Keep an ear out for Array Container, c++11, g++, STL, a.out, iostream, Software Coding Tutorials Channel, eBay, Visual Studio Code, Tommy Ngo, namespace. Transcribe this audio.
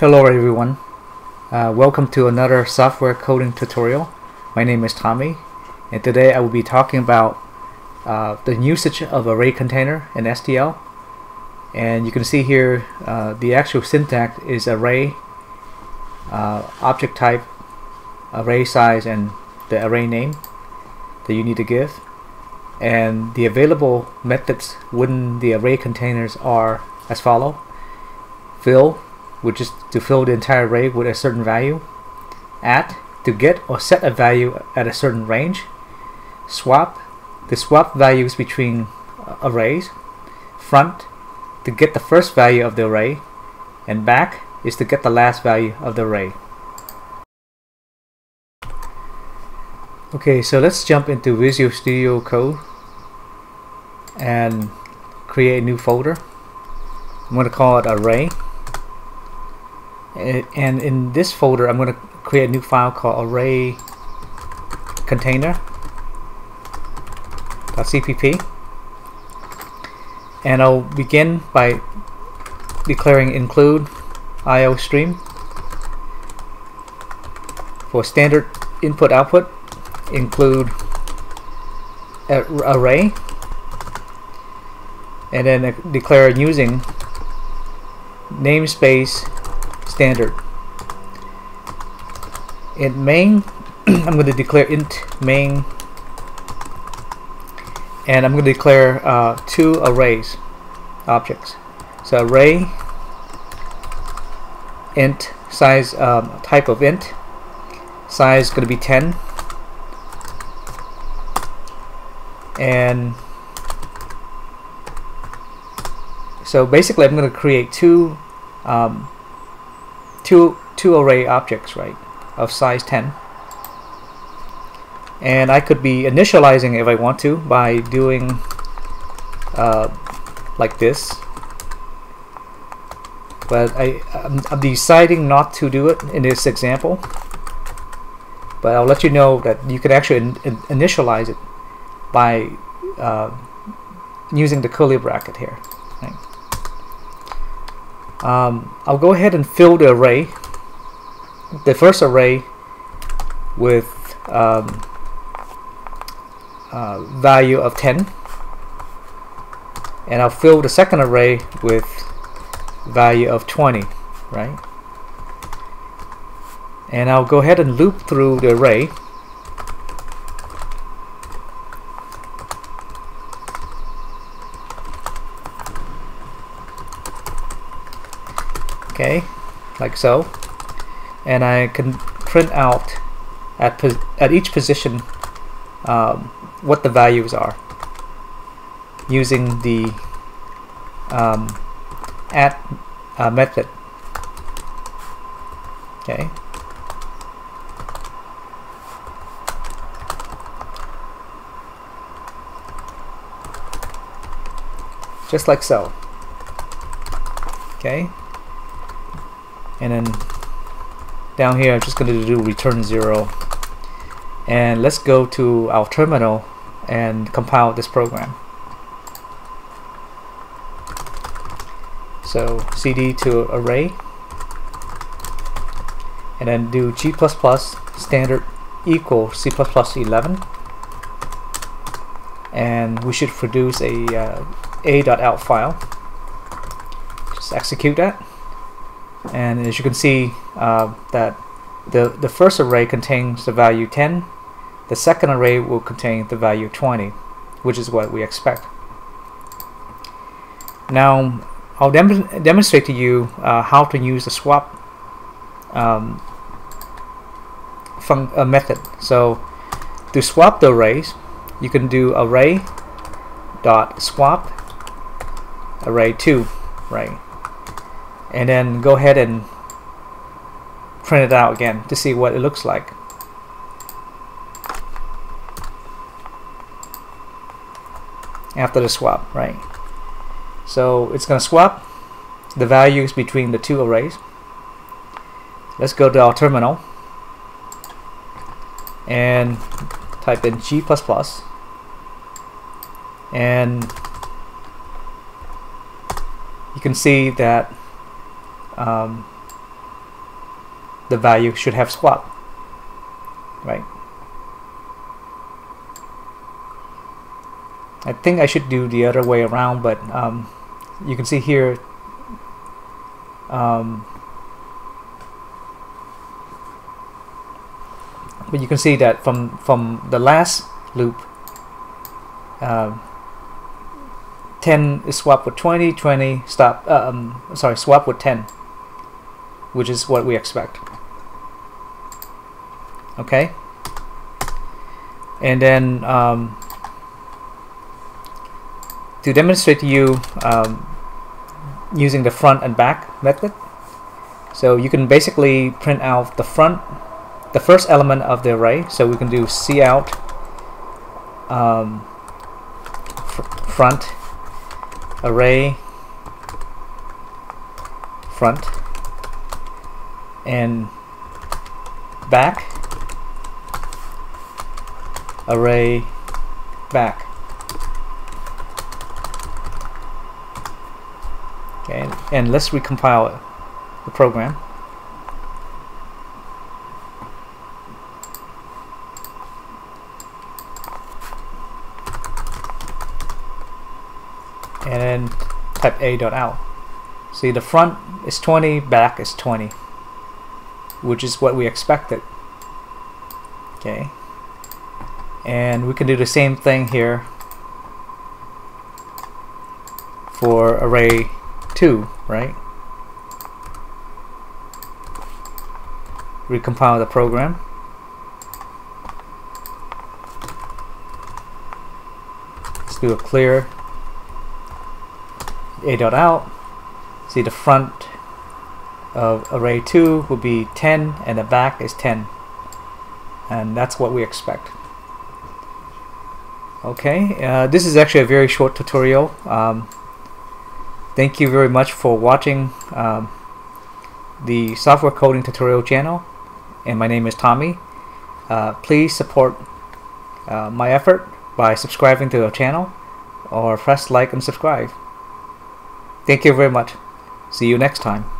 Hello everyone, welcome to another software coding tutorial. My name is Tommy, and today I will be talking about the usage of Array Container and STL. And you can see here the actual syntax is array, object type, array size, and the array name that you need to give. And the available methods within the array containers are as follow: fill, which is to fill the entire array with a certain value; add, to get or set a value at a certain range; swap, to swap values between arrays; front, to get the first value of the array; and back is to get the last value of the array. Okay, so let's jump into Visual Studio Code and create a new folder. I'm going to call it Array, and in this folder I'm going to create a new file called Array Container.cpp. And I'll begin by declaring include iostream for standard input output, include array, and then declare using namespace standard. In main, I'm going to declare int main, and I'm going to declare two arrays objects. So array int size, type of int, size is going to be 10, and so basically I'm going to create two array objects, right, of size 10. And I could be initializing if I want to by doing like this, but I'm deciding not to do it in this example. But I'll let you know that you could actually initialize it by using the curly bracket here. Right. I'll go ahead and fill the array, the first array, with value of 10, and I'll fill the second array with value of 20, right? And I'll go ahead and loop through the array, okay, like so, and I can print out at each position what the values are using the at method. Okay, just like so. Okay, and then down here I'm just going to do return 0. And let's go to our terminal and compile this program. So cd to array, and then do g++ standard equal c++11, and we should produce a.out file. Just execute that, and as you can see that the first array contains the value 10. The second array will contain the value 20, which is what we expect. Now, I'll demonstrate to you how to use the swap method. So, to swap the arrays, you can do array dot swap array 2, right? And then go ahead and print it out again to see what it looks like. After the swap, right? So it's going to swap the values between the two arrays. Let's go to our terminal and type in g++ and you can see that the value should have swapped, right? I think I should do the other way around, but you can see here but you can see that from the last loop 10 is swapped with 20, 20 stop sorry, swapped with 10, which is what we expect. Okay, and then to demonstrate to you using the front and back method, so you can basically print out the front, the first element of the array. So we can do c_out front array front, and back array back. Okay, and let's recompile the program. And then type a.out. See, the front is 20, back is 20, which is what we expected. Okay, and we can do the same thing here for array 2, right? Recompile the program. Let's do a clear a.out. See, the front of array 2 will be 10 and the back is 10, and that's what we expect. Okay, this is actually a very short tutorial. Thank you very much for watching the Software Coding Tutorial channel, and my name is Tommy. Please support my effort by subscribing to our channel, or press like and subscribe. Thank you very much. See you next time.